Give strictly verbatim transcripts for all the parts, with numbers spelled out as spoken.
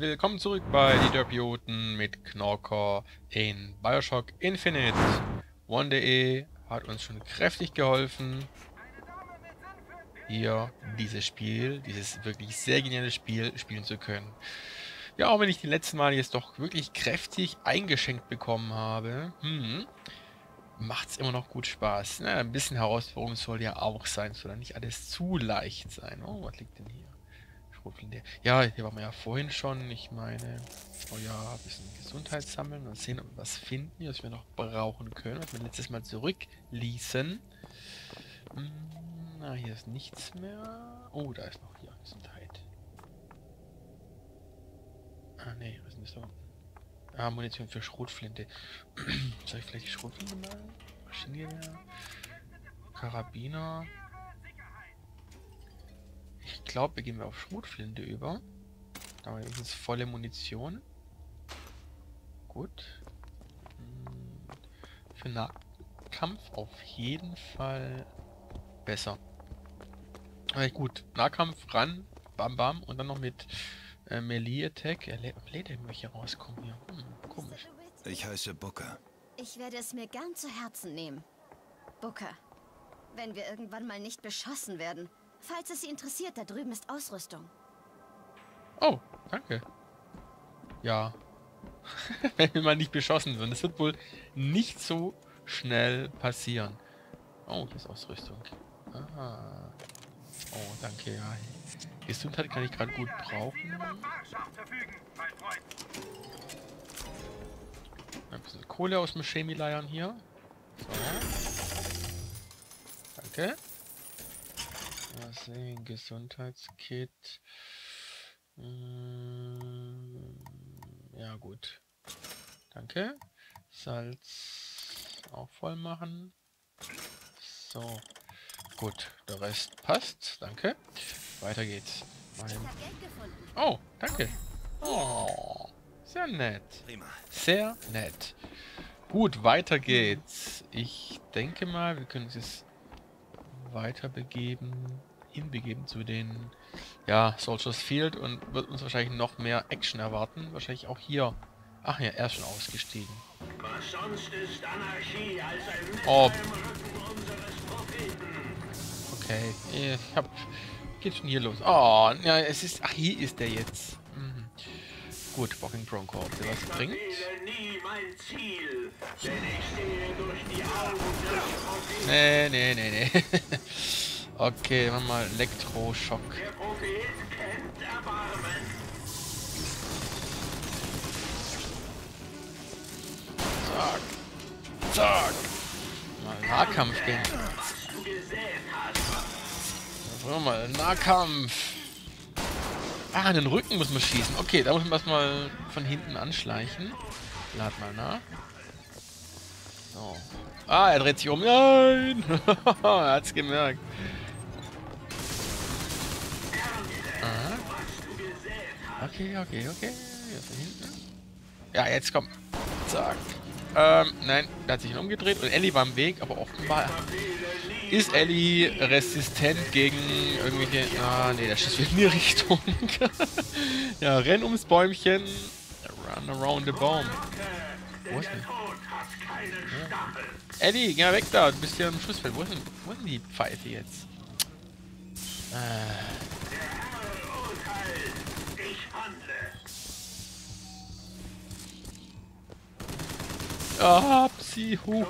Willkommen zurück bei die Derpioten mit Knorker in Bioshock Infinite. One.de hat uns schon kräftig geholfen, hier dieses Spiel, dieses wirklich sehr geniale Spiel spielen zu können. Ja, auch wenn ich den letzten Mal jetzt doch wirklich kräftig eingeschenkt bekommen habe, hm, macht es immer noch gut Spaß. Na, ein bisschen Herausforderung soll ja auch sein, soll nicht alles zu leicht sein. Oh, was liegt denn hier? Ja, hier waren wir ja vorhin schon. Ich meine, oh ja, ein bisschen Gesundheit sammeln und sehen, ob wir was finden, was wir noch brauchen können, was wir letztes Mal zurückließen. Hm, na, hier ist nichts mehr. Oh, da ist noch hier Gesundheit. Ah, ne, was ist denn das da unten? Ah, Munition für Schrotflinte. Soll ich vielleicht die Schrotflinte mal? Maschinengewehr. Karabiner. Ich glaube, wir gehen auf Schrotflinte über. Da haben wir übrigens volle Munition. Gut. Für Nahkampf auf jeden Fall besser. Aber gut, Nahkampf ran, bam bam und dann noch mit äh, Melee-Attack. Er lädt mich hier rauskommen hier. Hm, komisch. Ich heiße Booker. Ich werde es mir gern zu Herzen nehmen. Booker, wenn wir irgendwann mal nicht beschossen werden. Falls es Sie interessiert, da drüben ist Ausrüstung. Oh, danke. Ja. Wenn wir mal nicht beschossen würden. Das wird wohl nicht so schnell passieren. Oh, hier ist Ausrüstung. Aha. Oh, danke, ja. Gesundheit kann ich gerade gut brauchen. Ein bisschen Kohle aus dem Chemieleiern hier. So. Danke. Was sehen? Gesundheitskit. Hm, ja gut. Danke. Salz auch voll machen. So. Gut. Der Rest passt. Danke. Weiter geht's. Mein... Oh, danke. Oh, sehr nett. Sehr nett. Gut, weiter geht's. Ich denke mal, wir können uns jetzt weiter begeben. Hinbegeben zu den, ja, Soldiers Field und wird uns wahrscheinlich noch mehr Action erwarten. Wahrscheinlich auch hier. Ach ja, er ist schon ausgestiegen. Was sonst ist Anarchie als ein oh. Okay, ich hab... Geht schon hier los. Oh, ja, es ist... Ach, hier ist der jetzt. Mhm. Gut, Walking Bronco, ob der was bringt. Nee, nee, nee, nee. Okay, machen wir mal Elektroschock. Zack. Zack. Mal Nahkampf gehen. Wollen wir mal Nahkampf. Ah, an den Rücken muss man schießen. Okay, da muss man erstmal von hinten anschleichen. Lad mal nach. So. Ah, er dreht sich um. Nein! Er hat's gemerkt. Okay, okay, okay. Ja, jetzt komm. Zack. Ähm, nein, da hat sich umgedreht und Ellie war im Weg, aber offenbar ist Ellie resistent gegen irgendwelche... Ah, nee, der schießt wieder in die Richtung. Ja, renn ums Bäumchen. Run around the Baum. Wo ist denn? Ja. Ellie, geh mal weg da. Du bist hier im Schussfeld. Wo ist denn, wo ist denn die Pfeife jetzt? Ah... Ah, Psi, Huhu.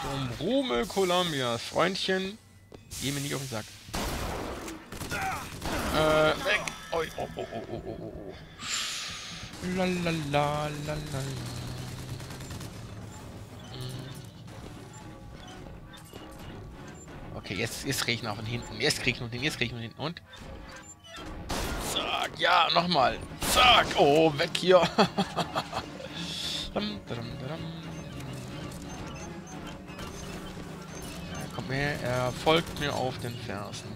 Zum Rome Columbia. Freundchen, geh mir nicht auf den Sack. Äh, weg. Oh, oh, oh, oh, oh, oh. La, la, la, la, la, la. Okay, jetzt, jetzt krieg ich noch von hinten. Jetzt krieg ich noch den, jetzt krieg ich noch den. Und? Zack, ja, nochmal. Zack, oh, weg hier. Dum, dum, dum. Ja, kommt her, er folgt mir auf den Fersen.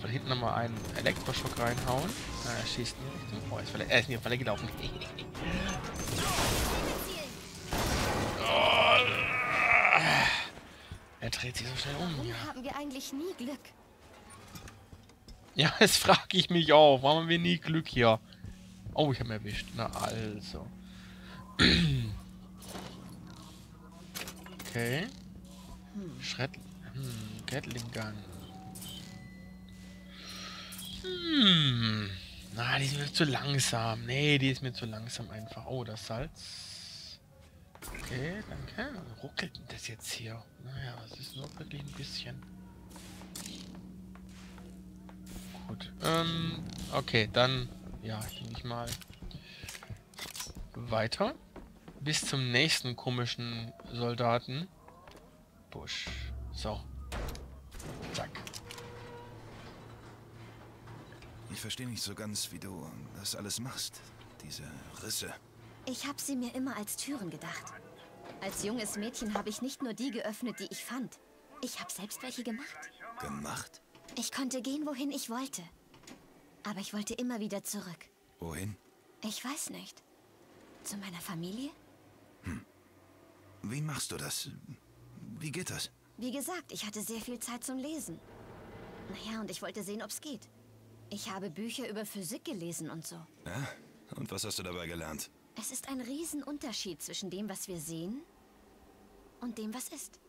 Von hinten nochmal einen Elektroschock reinhauen. Ah, er schießt in die Richtung. Oh, ist er ist in die Falle gelaufen. Er dreht sich so schnell um. Warum haben wir eigentlich nie Glück? Ja, das frage ich mich auch. Warum haben wir nie Glück hier? Oh, ich habe mich erwischt. Na also. Okay. Hm. Schred... Hm, Gatling-Gun. Hm. Na, die ist mir zu langsam. Nee, die ist mir zu langsam einfach. Oh, das Salz. Okay, danke. Ruckelt denn das jetzt hier? Naja, es ist nur wirklich ein bisschen. Gut. Ähm, okay, dann... Ja, hier nicht mal weiter. Bis zum nächsten komischen Soldaten. Busch. So. Zack. Ich verstehe nicht so ganz, wie du das alles machst. Diese Risse. Ich habe sie mir immer als Türen gedacht. Als junges Mädchen habe ich nicht nur die geöffnet, die ich fand. Ich habe selbst welche gemacht. Gemacht? Ich konnte gehen, wohin ich wollte. Aber ich wollte immer wieder zurück. Wohin? Ich weiß nicht. Zu meiner Familie? Hm. Wie machst du das? Wie geht das? Wie gesagt, ich hatte sehr viel Zeit zum Lesen. Naja, und ich wollte sehen, ob's geht. Ich habe Bücher über Physik gelesen und so. Ja? Und was hast du dabei gelernt? Es ist ein Riesenunterschied zwischen dem, was wir sehen, und dem, was ist.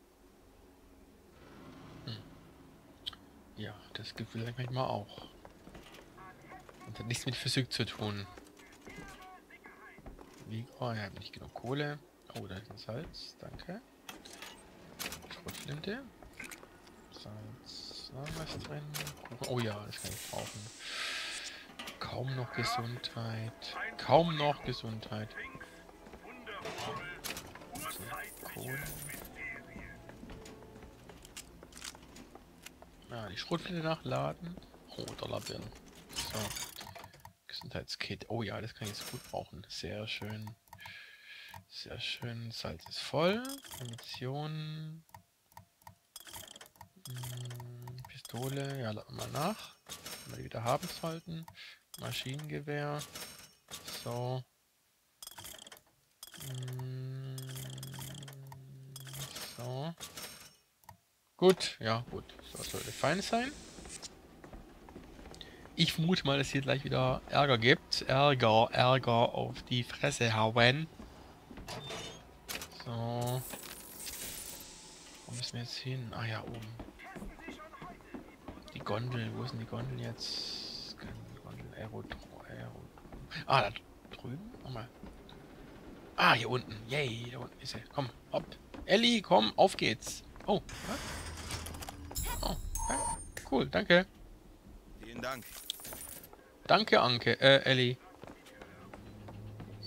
Hm. Ja, das gibt vielleicht manchmal auch. Und hat nichts mit Physik zu tun. Wie? Oh, ich habe nicht genug Kohle. Oh, da ist ein Salz. Danke. Schrotflinte. Salz. Na, was drin? Oh ja, das kann ich brauchen. Kaum noch Gesundheit. Kaum noch Gesundheit. Okay, Kohle. Ah, die Schrotflinte nachladen. Oh, Dollarbill. So. Gesundheitskit. Oh ja, das kann ich jetzt gut brauchen. Sehr schön. Sehr schön. Salz ist voll. Munition. Hm, Pistole. Ja, laden wir mal nach. Wenn wir wieder haben sollten. Maschinengewehr. So. Hm, so. Gut. Ja, gut. Das sollte fein sein. Ich vermute mal, dass hier gleich wieder Ärger gibt. Ärger, Ärger auf die Fresse hauen. So. Wo müssen wir jetzt hin? Ah ja, oben. Die Gondel. Wo sind die Gondeln jetzt? Gondel, Aerodrom, Aerodrom. Ah, da drüben. Nochmal. Ah, hier unten. Yay, da unten ist er. Komm, hopp. Ellie, komm, auf geht's. Oh, was? Oh, cool, danke. Vielen Dank. Danke, Anke. Äh, Ellie.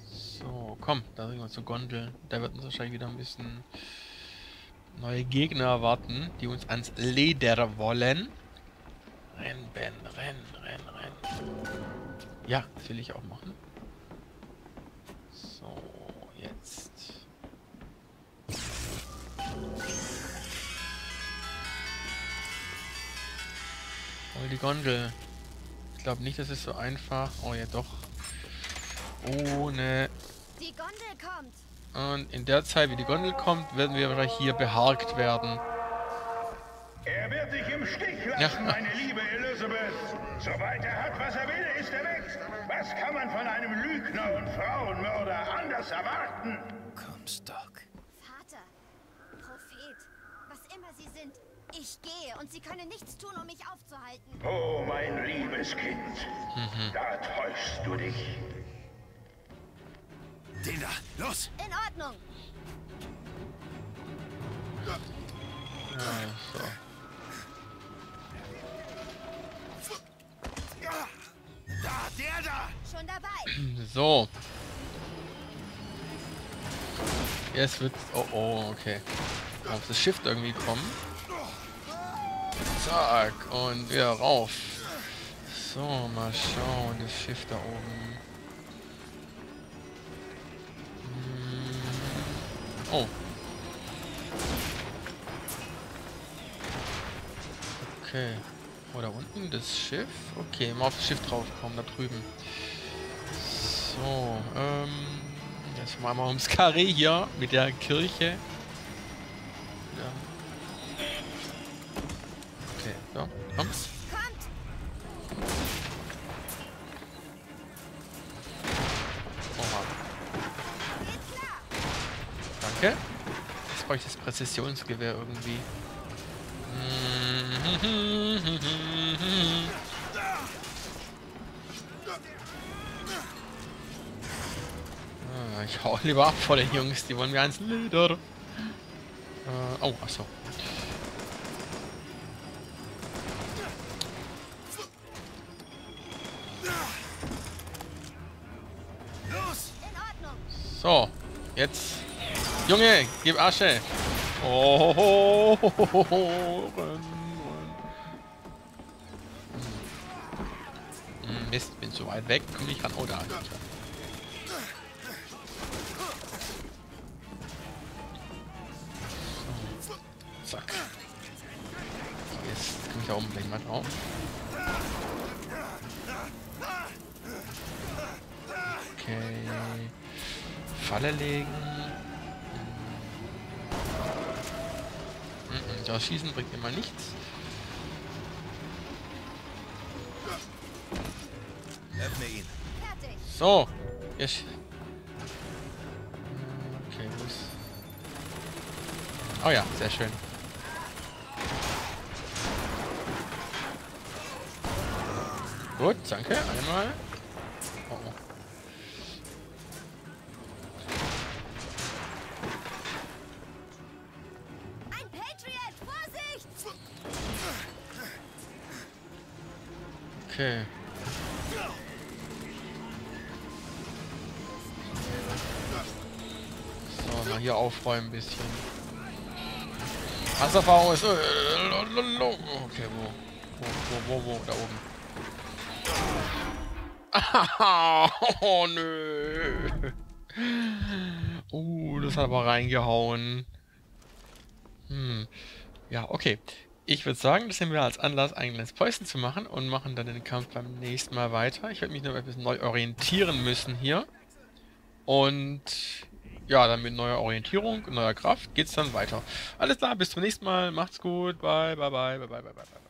So, komm. Da sind wir zur Gondel. Da wird uns wahrscheinlich wieder ein bisschen neue Gegner erwarten, die uns ans Leder wollen. Renn, Ben. Renn, renn, renn. Ja, das will ich auch machen. So, jetzt. Oh, die Gondel. Ich glaube nicht, das ist so einfach. Oh ja, doch. Ohne. Die Gondel kommt. Und in der Zeit, wie die Gondel kommt, werden wir wahrscheinlich hier beharkt werden. Er wird dich im Stich lassen, ja. Meine liebe Elizabeth. Sobald er hat, was er will, ist er weg. Was kann man von einem Lügner und Frauenmörder anders erwarten? Comstock. Vater, Prophet, was immer Sie sind. Ich gehe und Sie können nichts tun, um mich aufzuhalten. Oh, mein liebes Kind. Mhm. Da täuschst du dich. Den da, los! In Ordnung. Ja, so. Da, der da! Schon dabei. So. Jetzt wird... Oh, oh, okay. Auf das Shift irgendwie kommen. Zack, und wieder rauf. So, mal schauen, das Schiff da oben. Hm. Oh. Okay. Oh, da unten das Schiff. Okay, mal auf das Schiff draufkommen, da drüben. So, ähm. jetzt mal mal ums Karree hier mit der Kirche. Ja. Komm. jetzt brauche ich das Präzisionsgewehr irgendwie. Ich hau lieber ab vor den Jungs, die wollen mir eins Leder. Äh, oh, achso. So, jetzt. Junge, gib Asche. Oh, ho, ho, ho, ho. Hm, Mist, bin so weit weg, komm nicht ran. Oh, da. Zack. Jetzt komme ich da oben gleich mal drauf. Okay. Falle legen. Mhm. Das Schießen bringt immer nichts. Öffne ihn. So. Ich. Okay, wo ist. Oh ja, sehr schön. Gut, danke. Einmal. Oh, oh. Ein Patriot, Vorsicht! Okay. So, mal hier aufräumen ein bisschen. Wasserfall ist. Okay, wo? Wo, wo, wo, wo? Da oben. Oh, nö. Oh, das hat aber reingehauen. Hm. Ja, okay. Ich würde sagen, das nehmen wir als Anlass, ein kleines Päuschen zu machen und machen dann den Kampf beim nächsten Mal weiter. Ich werde mich noch ein bisschen neu orientieren müssen hier. Und ja, dann mit neuer Orientierung, neuer Kraft geht's dann weiter. Alles klar, bis zum nächsten Mal. Macht's gut. Bye, bye, bye, bye, bye, bye, bye.